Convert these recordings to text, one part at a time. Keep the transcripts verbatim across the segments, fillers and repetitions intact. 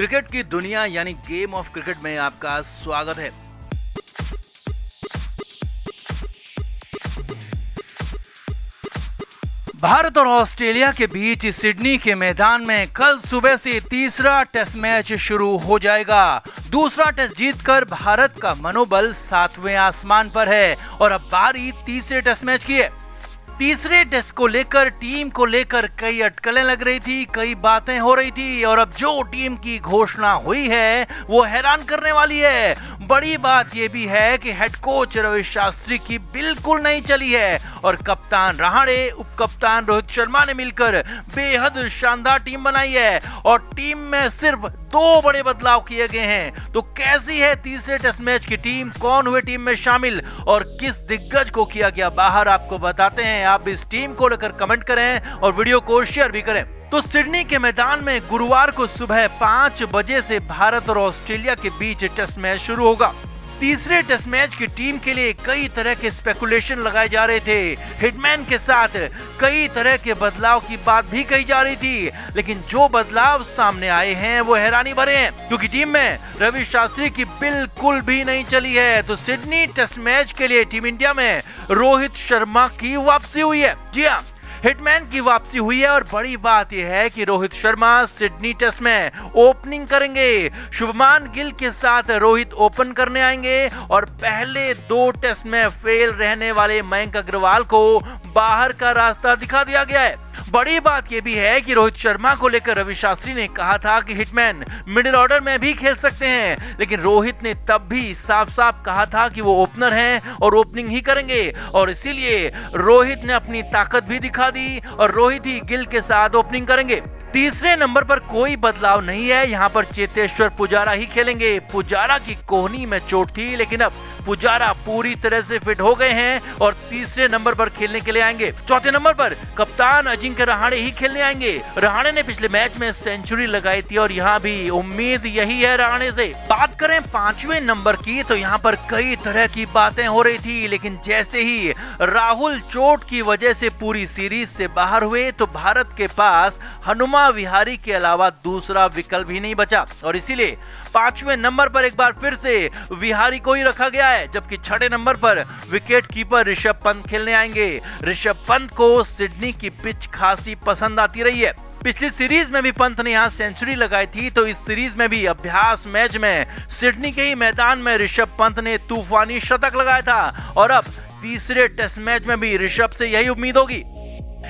Cricket की दुनिया यानी गेम ऑफ क्रिकेट में आपका स्वागत है। भारत और ऑस्ट्रेलिया के बीच सिडनी के मैदान में कल सुबह से तीसरा टेस्ट मैच शुरू हो जाएगा। दूसरा टेस्ट जीतकर भारत का मनोबल सातवें आसमान पर है और अब बारी तीसरे टेस्ट मैच की है। तीसरे टेस्ट को लेकर टीम को लेकर कई अटकलें लग रही थी, कई बातें हो रही थी और अब जो टीम की घोषणा हुई है वो हैरान करने वाली है। बड़ी बात यह भी है कि हेड कोच रवि शास्त्री की बिल्कुल नहीं चली है और कप्तान रहाणे, उप कप्तान रोहित शर्मा ने मिलकर बेहद शानदार टीम बनाई है और टीम में सिर्फ दो बड़े बदलाव किए गए हैं। तो कैसी है तीसरे टेस्ट मैच की टीम, कौन हुए टीम में शामिल और किस दिग्गज को किया गया बाहर, आपको बताते हैं। आप इस टीम को लेकर कमेंट करें और वीडियो को शेयर भी करें। तो सिडनी के मैदान में गुरुवार को सुबह पांच बजे से भारत और ऑस्ट्रेलिया के बीच टेस्ट मैच शुरू होगा। तीसरे टेस्ट मैच की टीम के लिए कई तरह के स्पेकुलेशन लगाए जा रहे थे। हिटमैन के साथ कई तरह के बदलाव की बात भी कही जा रही थी, लेकिन जो बदलाव सामने आए हैं वो हैरानी भरे हैं क्योंकि टीम में रवि शास्त्री की बिल्कुल भी नहीं चली है। तो सिडनी टेस्ट मैच के लिए टीम इंडिया में रोहित शर्मा की वापसी हुई है। जी हाँ, हिटमैन की वापसी हुई है और बड़ी बात यह है कि रोहित शर्मा सिडनी टेस्ट में ओपनिंग करेंगे। शुभमान गिल के साथ रोहित ओपन करने आएंगे और पहले दो टेस्ट में फेल रहने वाले मयंक अग्रवाल को बाहर का रास्ता दिखा दिया गया है। बड़ी बात यह भी है कि रोहित शर्मा को लेकर रवि शास्त्री ने कहा था कि हिटमैन मिडिल ऑर्डर में भी खेल सकते हैं, लेकिन रोहित ने तब भी साफ साफ कहा था कि वो ओपनर हैं और ओपनिंग ही करेंगे और इसीलिए रोहित ने अपनी ताकत भी दिखा दी और रोहित ही गिल के साथ ओपनिंग करेंगे। तीसरे नंबर पर कोई बदलाव नहीं है, यहाँ पर चेतेश्वर पुजारा ही खेलेंगे। पुजारा की कोहनी में चोट थी, लेकिन अब पुजारा पूरी तरह से फिट हो गए हैं और तीसरे नंबर पर खेलने के लिए आएंगे। चौथे नंबर पर कप्तान अजिंक्य रहाणे ही खेलने आएंगे। रहाणे ने पिछले मैच में सेंचुरी लगाई थी और यहाँ भी उम्मीद यही है रहाणे से। बात करें पांचवें नंबर की तो यहाँ पर कई तरह की बातें हो रही थी, लेकिन जैसे ही राहुल चोट की वजह से पूरी सीरीज से बाहर हुए तो भारत के पास हनुमान विहारी के अलावा दूसरा विकल्प ही नहीं बचा और इसीलिए पांचवें नंबर पर एक बार फिर से विहारी को ही रखा गया, जबकि छठे नंबर पर विकेटकीपर ऋषभ पंत खेलने आएंगे। ऋषभ पंत को सिडनी की पिच खासी पसंद आती रही है। पिछली सीरीज में भी पंत ने यहाँ सेंचुरी लगाई थी, तो इस सीरीज में भी अभ्यास मैच में सिडनी के ही मैदान में ऋषभ पंत ने तूफानी शतक लगाया था और अब तीसरे टेस्ट मैच में भी ऋषभ से यही उम्मीद होगी।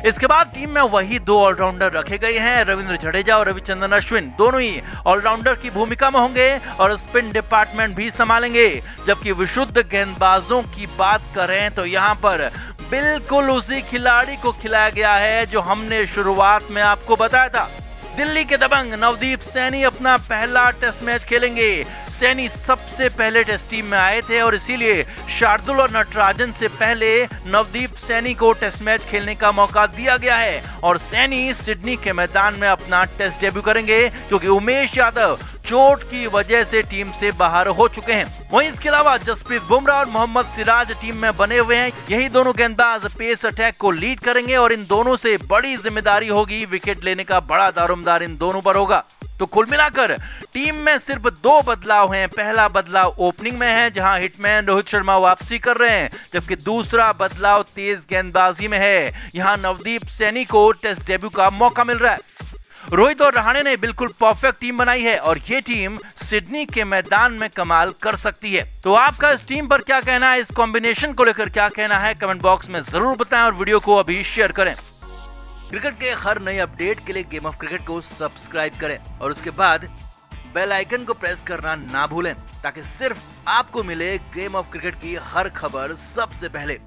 इसके बाद टीम में वही दो ऑलराउंडर रखे गए हैं, रविंद्र जडेजा और रविचंद्रन अश्विन। दोनों ही ऑलराउंडर की भूमिका में होंगे और स्पिन डिपार्टमेंट भी संभालेंगे। जबकि विशुद्ध गेंदबाजों की बात करें तो यहाँ पर बिल्कुल उसी खिलाड़ी को खिलाया गया है जो हमने शुरुआत में आपको बताया था। दिल्ली के दबंग नवदीप सैनी अपना पहला टेस्ट मैच खेलेंगे। सैनी सबसे पहले टेस्ट टीम में आए थे और इसीलिए शार्दुल और नटराजन से पहले नवदीप सैनी को टेस्ट मैच खेलने का मौका दिया गया है और सैनी सिडनी के मैदान में अपना टेस्ट डेब्यू करेंगे क्योंकि उमेश यादव चोट की वजह से टीम से बाहर हो चुके हैं। वहीं इसके अलावा जसप्रीत बुमराह और मोहम्मद सिराज टीम में बने हुए हैं। यही दोनों गेंदबाज पेस अटैक को लीड करेंगे और इन दोनों से बड़ी जिम्मेदारी होगी। विकेट लेने का बड़ा दारोमदार इन दोनों पर होगा। तो कुल मिलाकर टीम में सिर्फ दो बदलाव हैं। पहला बदलाव ओपनिंग में है, जहां हिटमैन रोहित शर्मा वापसी कर रहे हैं, जबकि दूसरा बदलाव तेज गेंदबाजी में है, यहां नवदीप सैनी को टेस्ट डेब्यू का मौका मिल रहा है। रोहित और रहाणे ने बिल्कुल परफेक्ट टीम बनाई है और ये टीम सिडनी के मैदान में कमाल कर सकती है। तो आपका इस टीम पर क्या कहना है, इस कॉम्बिनेशन को लेकर क्या कहना है, कमेंट बॉक्स में जरूर बताएं और वीडियो को अभी शेयर करें। क्रिकेट के हर नए अपडेट के लिए गेम ऑफ क्रिकेट को सब्सक्राइब करें और उसके बाद बेल आइकन को प्रेस करना ना भूलें ताकि सिर्फ आपको मिले गेम ऑफ क्रिकेट की हर खबर सबसे पहले।